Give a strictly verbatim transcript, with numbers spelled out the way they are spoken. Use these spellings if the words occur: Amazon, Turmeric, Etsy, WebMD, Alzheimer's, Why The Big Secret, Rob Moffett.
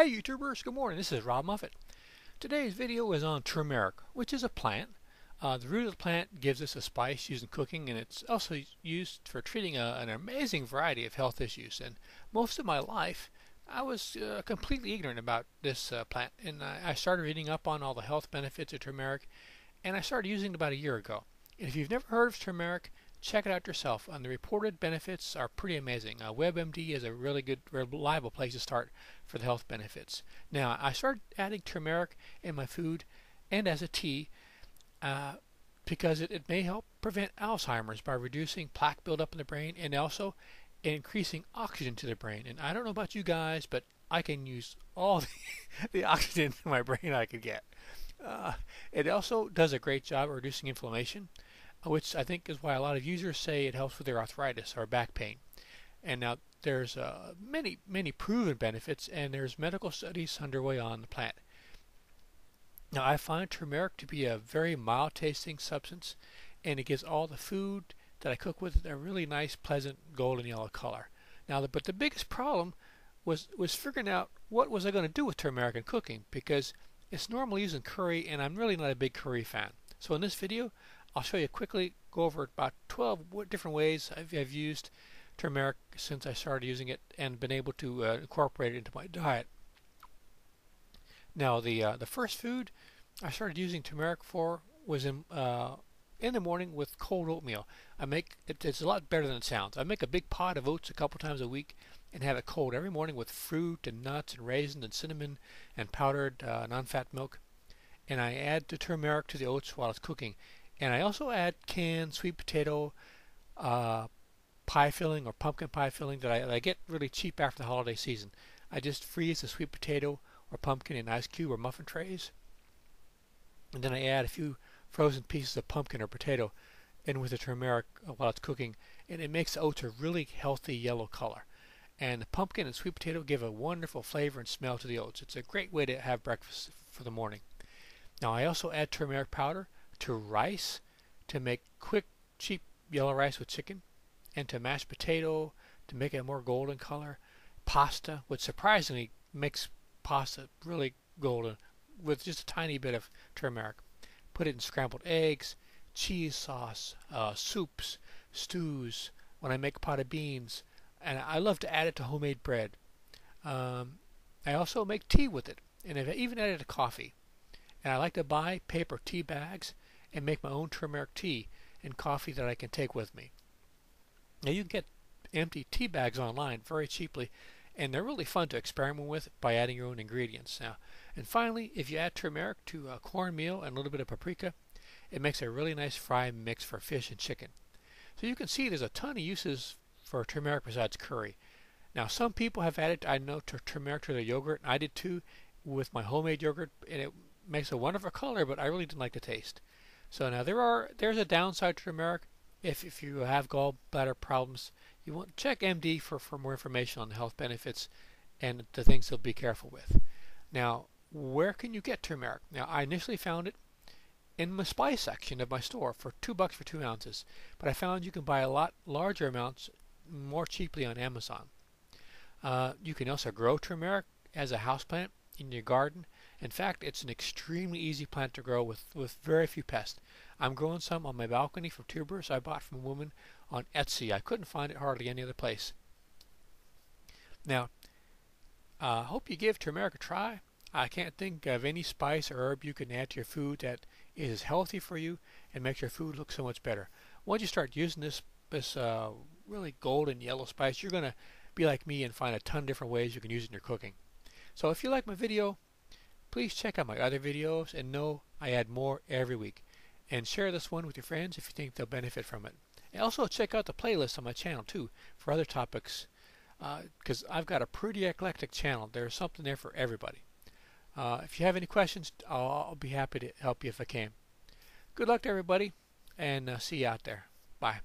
Hey YouTubers, good morning. This is Rob Moffett. Today's video is on turmeric, which is a plant. Uh, the root of the plant gives us a spice used in cooking, and it's also used for treating a, an amazing variety of health issues. And most of my life, I was uh, completely ignorant about this uh, plant, and I, I started reading up on all the health benefits of turmeric, and I started using it about a year ago. And if you've never heard of turmeric, check it out yourself, and the reported benefits are pretty amazing. Uh, WebMD is a really good, reliable place to start for the health benefits. Now, I started adding turmeric in my food and as a tea uh, because it, it may help prevent Alzheimer's by reducing plaque buildup in the brain and also increasing oxygen to the brain. And I don't know about you guys, but I can use all the, the oxygen in my brain I could get. Uh, it also does a great job of reducing inflammation, which I think is why a lot of users say it helps with their arthritis or back pain. And now there's uh, many, many proven benefits, and there's medical studies underway on the plant. Now I find turmeric to be a very mild tasting substance, and it gives all the food that I cook with a really nice, pleasant golden yellow color. Now, the, but the biggest problem was, was figuring out what was I going to do with turmeric in cooking, because it's normally used in curry, and I'm really not a big curry fan. So in this video, I'll show you quickly, go over about twelve different ways I've, I've used turmeric since I started using it and been able to uh, incorporate it into my diet. Now the uh, the first food I started using turmeric for was in, uh, in the morning with cold oatmeal. I make it, it's a lot better than it sounds. I make a big pot of oats a couple times a week and have it cold every morning with fruit and nuts and raisins and cinnamon and powdered uh, non-fat milk, and I add the turmeric to the oats while it's cooking. And I also add canned sweet potato uh, pie filling or pumpkin pie filling that I, that I get really cheap after the holiday season. I just freeze the sweet potato or pumpkin in ice cube or muffin trays, and then I add a few frozen pieces of pumpkin or potato in with the turmeric while it's cooking, and it makes the oats a really healthy yellow color. And the pumpkin and sweet potato give a wonderful flavor and smell to the oats. It's a great way to have breakfast for the morning. Now I also add turmeric powder to rice to make quick, cheap yellow rice with chicken, and to mashed potato to make it a more golden color, pasta, which surprisingly makes pasta really golden with just a tiny bit of turmeric. Put it in scrambled eggs, cheese sauce, uh, soups, stews, when I make a pot of beans, and I love to add it to homemade bread. Um, I also make tea with it, and I've even added it to coffee. And I like to buy paper tea bags and make my own turmeric tea and coffee that I can take with me. Now you can get empty tea bags online very cheaply, and they're really fun to experiment with by adding your own ingredients. Now, and finally, if you add turmeric to uh, cornmeal and a little bit of paprika, it makes a really nice fry mix for fish and chicken. So you can see there's a ton of uses for turmeric besides curry. Now some people have added, I know, to turmeric to their yogurt, and I did too with my homemade yogurt, and it makes a wonderful color, but I really didn't like the taste. So now there are there's a downside to turmeric. If, if you have gallbladder problems, you want to check M D for, for more information on the health benefits and the things to be careful with. Now, where can you get turmeric? Now, I initially found it in the spice section of my store for two bucks for two ounces, but I found you can buy a lot larger amounts more cheaply on Amazon. Uh, you can also grow turmeric as a houseplant in your garden. In fact, it's an extremely easy plant to grow with, with very few pests. I'm growing some on my balcony from tubers I bought from a woman on Etsy. I couldn't find it hardly any other place. Now, I uh, hope you give turmeric a try. I can't think of any spice or herb you can add to your food that is healthy for you and makes your food look so much better. Once you start using this, this uh, really golden yellow spice, you're going to be like me and find a ton of different ways you can use it in your cooking. So if you like my video, please check out my other videos, and know I add more every week. And share this one with your friends if you think they'll benefit from it. And also check out the playlist on my channel too for other topics, because uh, I've got a pretty eclectic channel. There's something there for everybody. Uh, if you have any questions, I'll, I'll be happy to help you if I can. Good luck to everybody, and uh, see you out there. Bye.